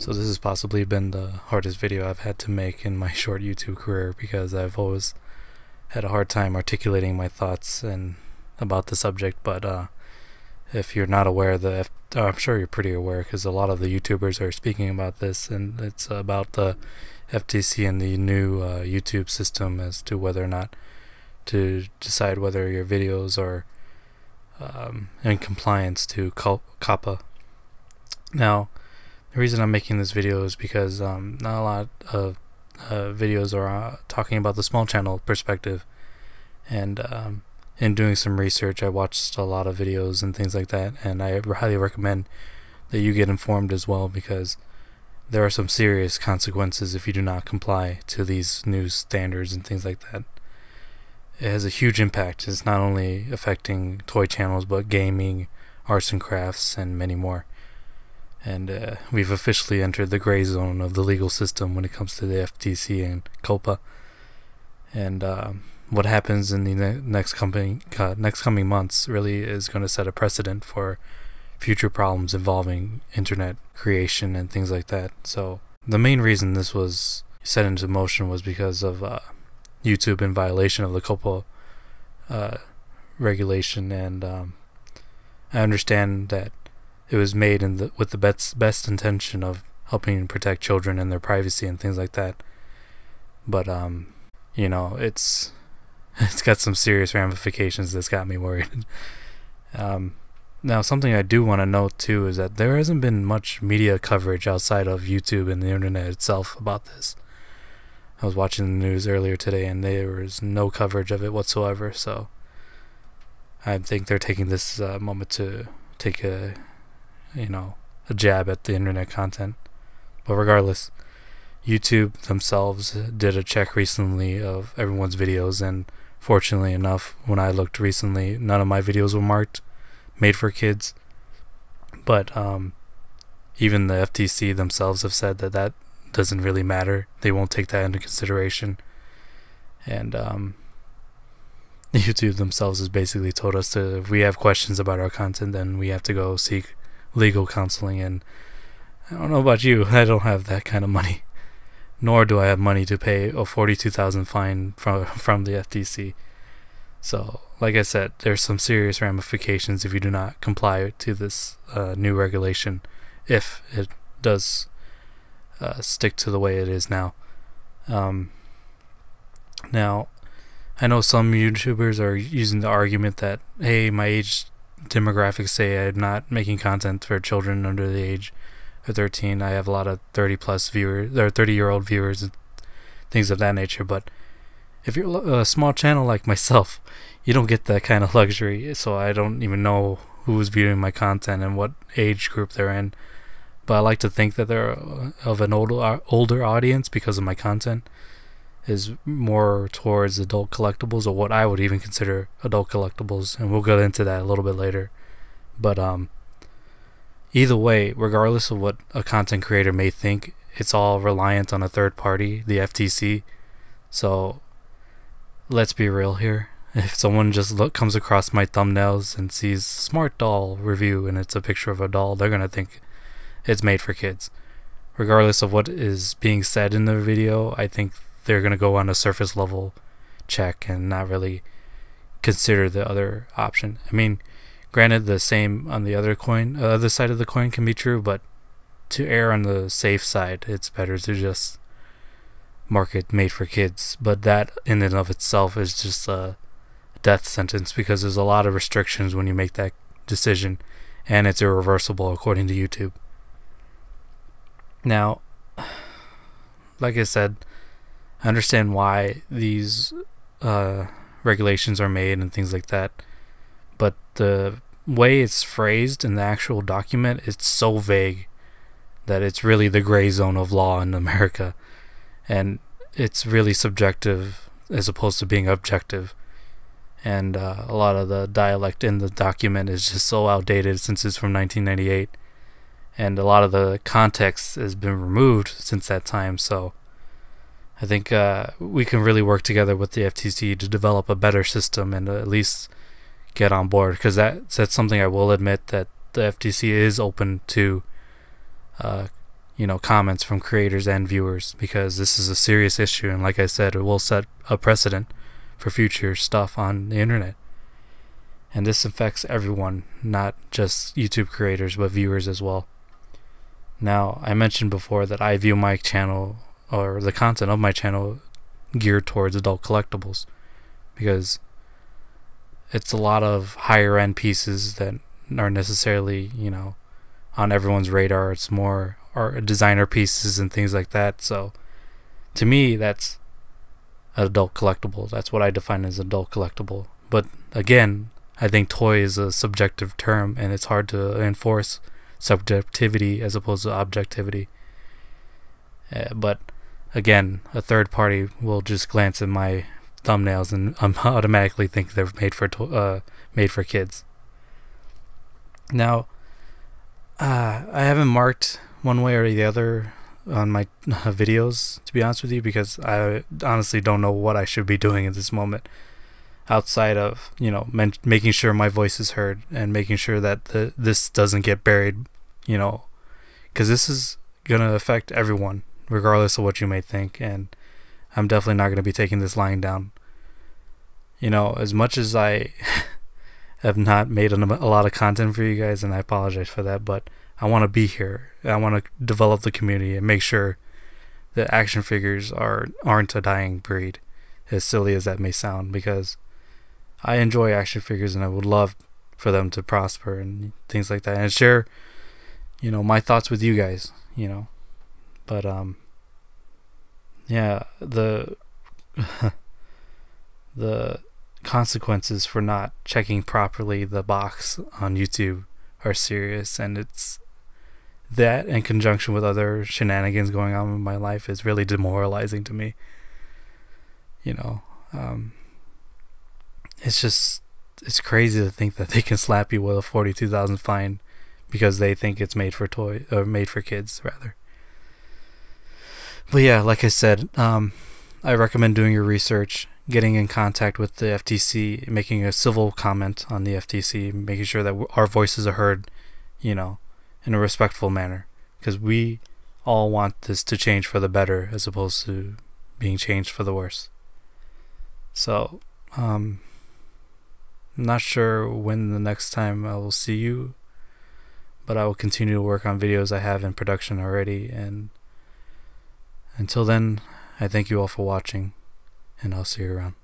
So this has possibly been the hardest video I've had to make in my short YouTube career, because I've always had a hard time articulating my thoughts and about the subject. But if you're not aware, I'm sure you're pretty aware, because a lot of the YouTubers are speaking about this, and it's about the FTC and the new YouTube system as to whether or not to decide whether your videos are in compliance to COPPA. Now, the reason I'm making this video is because not a lot of videos are talking about the small channel perspective, and in doing some research, I watched a lot of videos and things like that, and I highly recommend that you get informed as well, because there are some serious consequences if you do not comply to these new standards and things like that. It has a huge impact. It's not only affecting toy channels, but gaming, arts and crafts, and many more. And we've officially entered the gray zone of the legal system when it comes to the FTC and COPPA. And what happens in the next coming months really is going to set a precedent for future problems involving internet creation and things like that. So the main reason this was set into motion was because of YouTube in violation of the COPPA regulation, and I understand that it was made in the, with the best intention of helping protect children and their privacy and things like that. But you know, it's got some serious ramifications that's got me worried. Now, something I do want to note too is that there hasn't been much media coverage outside of YouTube and the internet itself about this. I was watching the news earlier today, and there was no coverage of it whatsoever, so I think they're taking this moment to take a, you know, a jab at the internet content. But regardless, YouTube themselves did a check recently of everyone's videos, and fortunately enough, when I looked recently, none of my videos were marked made for kids. But even the FTC themselves have said that that doesn't really matter. They won't take that into consideration. And YouTube themselves has basically told us that if we have questions about our content, then we have to go seek legal counseling. And I don't know about you, I don't have that kind of money. Nor do I have money to pay a $42,000 fine from the FTC. So, like I said, there's some serious ramifications if you do not comply to this new regulation, if it does stick to the way it is now. Now, I know some YouTubers are using the argument that, hey, my age demographics say I'm not making content for children under the age of 13. I have a lot of 30-plus viewers, or 30-year-old viewers, and things of that nature. But if you're a small channel like myself, you don't get that kind of luxury, so I don't even know who's viewing my content and what age group they're in. But I like to think that they're of an older audience, because of my content is more towards adult collectibles, or what I would even consider adult collectibles, and we'll get into that a little bit later. But either way, regardless of what a content creator may think, it's all reliant on a third party, the FTC. So let's be real here. If someone just comes across my thumbnails and sees smart doll review and it's a picture of a doll, they're gonna think it's made for kids. Regardless of what is being said in the video, I think they're gonna go on a surface level check and not really consider the other option. I mean, granted, the same on the other side of the coin can be true, but to err on the safe side, it's better to just mark it made for kids. But that in and of itself is just a death sentence, because there's a lot of restrictions when you make that decision, and it's irreversible according to YouTube. Now, like I said, I understand why these regulations are made and things like that, but the way it's phrased in the actual document, it's so vague that it's really the gray zone of law in America, and it's really subjective as opposed to being objective. And a lot of the dialect in the document is just so outdated, since it's from 1998, and a lot of the context has been removed since that time. So I think we can really work together with the FTC to develop a better system and at least get on board, because that's something I will admit, that the FTC is open to comments from creators and viewers, because this is a serious issue, and like I said, it will set a precedent for future stuff on the internet. And this affects everyone, not just YouTube creators, but viewers as well. Now, I mentioned before that I view my channel, or the content of my channel, geared towards adult collectibles, because it's a lot of higher end pieces that aren't necessarily, on everyone's radar. It's more or designer pieces and things like that. So to me, that's adult collectible. That's what I define as adult collectible. But again, I think toy is a subjective term, and it's hard to enforce subjectivity as opposed to objectivity. But again, a third party will just glance at my thumbnails and automatically think they're made for kids. Now, I haven't marked one way or the other on my videos, to be honest with you, because I honestly don't know what I should be doing at this moment, outside of making sure my voice is heard and making sure that this doesn't get buried, because this is gonna affect everyone, regardless of what you may think. And I'm definitely not gonna be taking this lying down. As much as I have not made a lot of content for you guys, and I apologize for that, but I want to be here. I want to develop the community and make sure that action figures aren't a dying breed, as silly as that may sound, because I enjoy action figures and I would love for them to prosper and things like that, and share my thoughts with you guys, but yeah, the consequences for not checking properly the box on YouTube are serious, and it's that in conjunction with other shenanigans going on in my life is really demoralizing to me. It's just, it's crazy to think that they can slap you with a $42,000 fine because they think it's made for toy, or made for kids rather. But yeah, like I said, I recommend doing your research, getting in contact with the FTC, making a civil comment on the FTC, making sure that our voices are heard, in a respectful manner, because we all want this to change for the better as opposed to being changed for the worse. So, I'm not sure when the next time I will see you, but I will continue to work on videos I have in production already, and until then, I thank you all for watching, and I'll see you around.